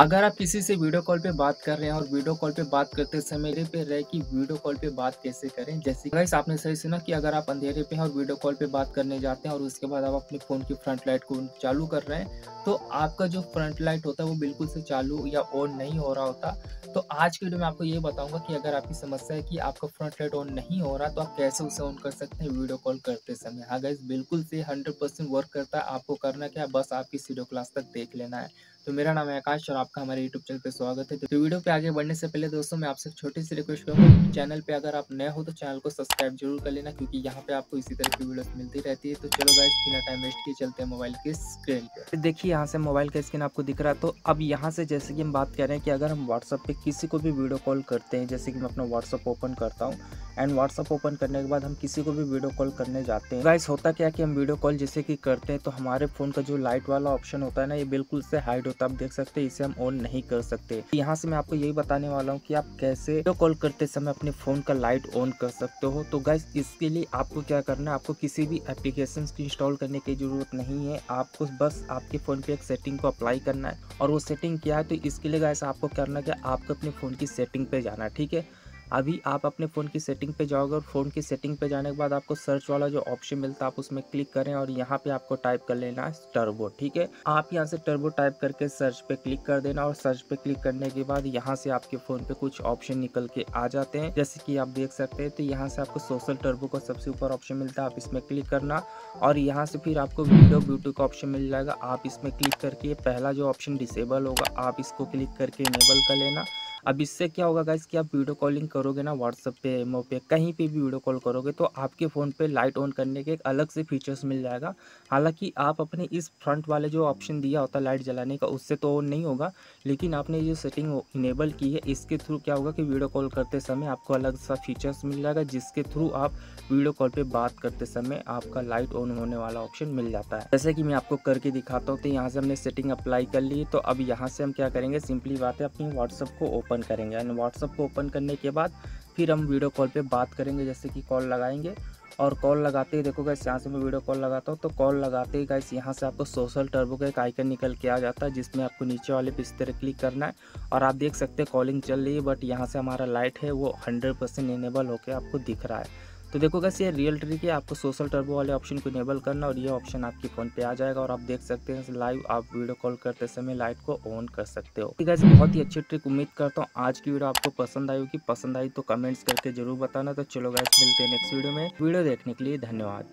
अगर आप किसी से वीडियो कॉल पे बात कर रहे हैं और वीडियो कॉल पे बात करते समय अंधेरे पे रहे कि वीडियो कॉल पे बात कैसे करें। जैसे गाइस आपने सही सुना कि अगर आप अंधेरे पे हैं और वीडियो कॉल पे बात करने जाते हैं और उसके बाद आप अपने फ़ोन की फ्रंट लाइट को चालू कर रहे हैं तो आपका जो फ्रंट लाइट होता है वो बिल्कुल से चालू या ऑन नहीं हो रहा होता। तो आज की वीडियो में आपको ये बताऊंगा कि अगर आपकी समस्या है कि आपका फ्रंट लाइट ऑन नहीं हो रहा तो आप कैसे उसे ऑन कर सकते हैं वीडियो कॉल करते समय। हाँ गाइस बिल्कुल से 100% वर्क करता है। आपको करना क्या, बस आपकी वीडियो क्लास तक देख लेना है। तो मेरा नाम है आकाश और आपका हमारे यूट्यूब चैनल पे स्वागत है। तो वीडियो पे आगे बढ़ने से पहले दोस्तों मैं आपसे छोटी सी रिक्वेस्ट करूँगा, चैनल पे अगर आप नए हो तो चैनल को सब्सक्राइब जरूर कर लेना क्योंकि यहाँ पे आपको इसी तरह की वीडियोस मिलती रहती है। तो चलो गाइस बिना टाइम वेस्ट किए चलते हैं मोबाइल की स्क्रीन पे। देखिए यहाँ से मोबाइल का स्क्रीन आपको दिख रहा है। तो अब यहाँ से जैसे कि हम बात कर रहे हैं कि अगर हम व्हाट्सअप पे किसी को भी वीडियो कॉल करते हैं, जैसे कि मैं अपना व्हाट्सअप ओपन करता हूँ एंड व्हाट्सअप ओपन करने के बाद हम किसी को भी वीडियो कॉल करने जाते हैं। गाइस होता क्या कि हम वीडियो कॉल जैसे कि करते हैं तो हमारे फ़ोन का जो लाइट वाला ऑप्शन होता है ना, ये बिल्कुल से हाइड होता है। आप देख सकते हैं इसे हम ऑन नहीं कर सकते। यहाँ से मैं आपको यही बताने वाला हूँ कि आप कैसे वीडियो कॉल करते समय अपने फ़ोन का लाइट ऑन कर सकते हो। तो गाइस इसके लिए आपको क्या करना है, आपको किसी भी एप्लीकेशन को इंस्टॉल करने की ज़रूरत नहीं है। आपको बस आपके फ़ोन पर एक सेटिंग को अप्लाई करना है और वो सेटिंग क्या है, तो इसके लिए गाइस आपको करना क्या, आपको अपने फ़ोन की सेटिंग पर जाना है। ठीक है, अभी आप अपने फ़ोन की सेटिंग पे जाओगे और फ़ोन की सेटिंग पे जाने के बाद आपको सर्च वाला जो ऑप्शन मिलता है आप उसमें क्लिक करें और यहाँ पे आपको टाइप कर लेना है टर्बो। ठीक है, आप यहाँ से टर्बो टाइप करके सर्च पे क्लिक कर देना और सर्च पे क्लिक करने के बाद यहाँ से आपके फ़ोन पे कुछ ऑप्शन निकल के आ जाते हैं जैसे कि आप देख सकते हैं। तो यहाँ से आपको सोशल टर्बो का सबसे ऊपर ऑप्शन मिलता है, आप इसमें क्लिक करना और यहाँ से फिर आपको वीडियो ब्यूटी का ऑप्शन मिल जाएगा। आप इसमें क्लिक करके पहला जो ऑप्शन डिसेबल होगा आप इसको क्लिक करके इनेबल कर लेना। अब इससे क्या होगा गाइस कि आप वीडियो कॉलिंग करोगे ना व्हाट्सअप पे, एमओ पे, कहीं पे भी वीडियो कॉल करोगे तो आपके फ़ोन पे लाइट ऑन करने के एक अलग से फीचर्स मिल जाएगा। हालांकि आप अपने इस फ्रंट वाले जो ऑप्शन दिया होता है लाइट जलाने का उससे तो ऑन नहीं होगा, लेकिन आपने जो सेटिंग इनेबल की है इसके थ्रू क्या होगा कि वीडियो कॉल करते समय आपको अलग सा फीचर्स मिल जाएगा जिसके थ्रू आप वीडियो कॉल पर बात करते समय आपका लाइट ऑन होने वाला ऑप्शन मिल जाता है। जैसे कि मैं आपको करके दिखाता हूँ। तो यहाँ से हमने सेटिंग अप्लाई कर ली। तो अब यहाँ से हम क्या करेंगे, सिंपली बात है अपनी व्हाट्सअप को ओपन करेंगे एंड व्हाट्सअप को ओपन करने के बाद फिर हम वीडियो कॉल पे बात करेंगे। जैसे कि कॉल लगाएंगे और कॉल लगाते ही देखो गाइस यहाँ से मैं वीडियो कॉल लगाता हूँ। तो कॉल लगाते ही गाइस यहाँ से आपको सोशल टर्बो का एक आइकन निकल के आ जाता है जिसमें आपको नीचे वाले पे इस तरह क्लिक करना है और आप देख सकते हैं कॉलिंग चल रही है बट यहाँ से हमारा लाइट है वो 100% इनेबल होकर आपको दिख रहा है। तो देखो गाइस ये रियल ट्रिक है, आपको सोशल टर्बो वाले ऑप्शन को इनेबल करना और ये ऑप्शन आपके फ़ोन पे आ जाएगा और आप देख सकते हैं लाइव आप वीडियो कॉल करते समय लाइट को ऑन कर सकते हो। गाइस बहुत ही अच्छी ट्रिक, उम्मीद करता हूँ आज की वीडियो आपको पसंद आई होगी। पसंद आई तो कमेंट्स करके जरूर बताना। तो चलो गाइस मिलते हैं नेक्स्ट वीडियो में। वीडियो देखने के लिए धन्यवाद।